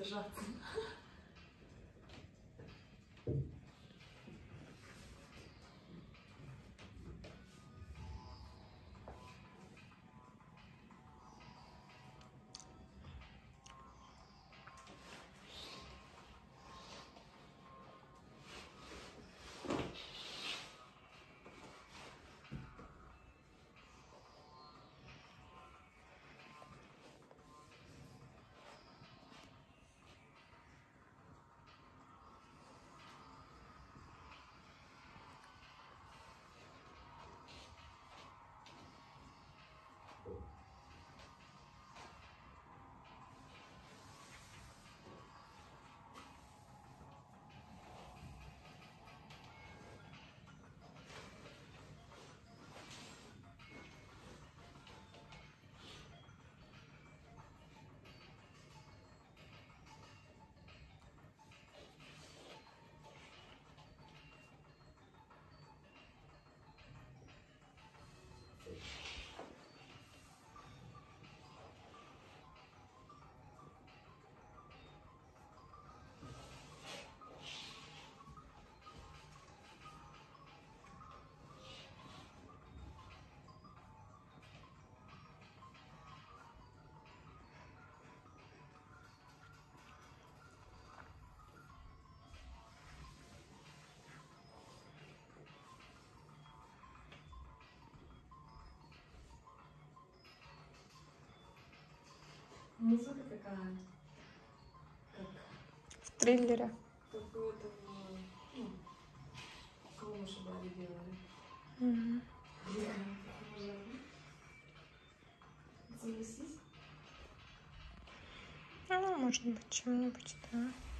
Держаться. Музыка такая, как в триллере. Какую-то, ну, клумбу бабы делали. Угу. Ну, может быть, чем-нибудь, да.